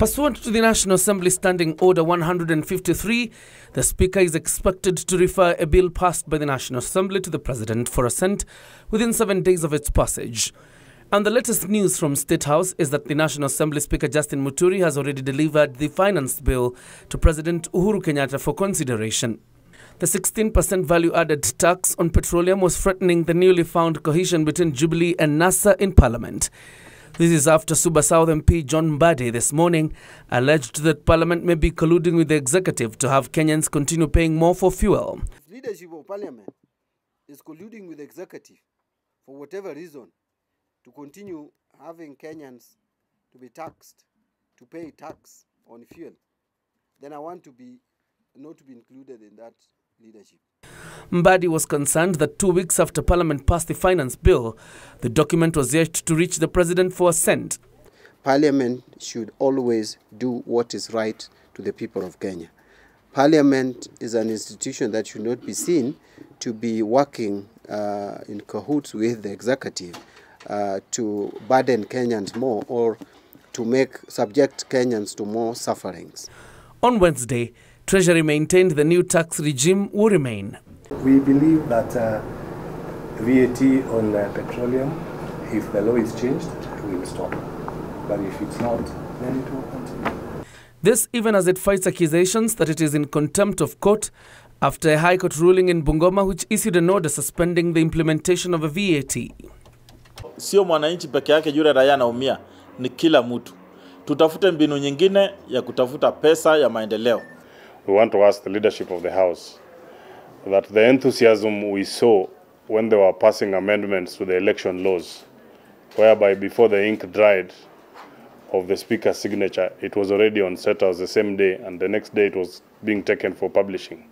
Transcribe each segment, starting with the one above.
Pursuant to the National Assembly Standing Order 153, the Speaker is expected to refer a bill passed by the National Assembly to the President for assent within 7 days of its passage. And the latest news from State House is that the National Assembly Speaker Justin Muturi has already delivered the finance bill to President Uhuru Kenyatta for consideration. The 16% value-added tax on petroleum was threatening the newly found cohesion between Jubilee and NASA in Parliament. This is after Suba South MP John Mbadi this morning alleged that Parliament may be colluding with the executive to have Kenyans continue paying more for fuel. The leadership of Parliament is colluding with the executive for whatever reason to continue having Kenyans to be taxed, to pay tax on fuel. Then I want to be not to be included in that leadership. Mbadi was concerned that 2 weeks after Parliament passed the finance bill, the document was yet to reach the President for assent. Parliament should always do what is right to the people of Kenya. Parliament is an institution that should not be seen to be working in cahoots with the executive to burden Kenyans more or to subject Kenyans to more sufferings. On Wednesday, Treasury maintained the new tax regime will remain. We believe that VAT on petroleum, if the law is changed, we will stop. But if it's not, then it will continue. This even as it fights accusations that it is in contempt of court after a High Court ruling in Bungoma which issued an order suspending the implementation of a VAT. Sio mwananchi peke yake yule raia anaumia, ni kila mtu. Tutafute mbinu nyingine ya kutafuta pesa ya maendeleo. We want to ask the leadership of the House that the enthusiasm we saw when they were passing amendments to the election laws, whereby before the ink dried of the Speaker's signature, it was already on setters the same day, and the next day it was being taken for publishing.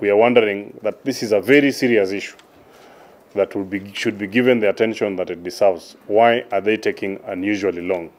We are wondering that this is a very serious issue that should be given the attention that it deserves. Why are they taking unusually long?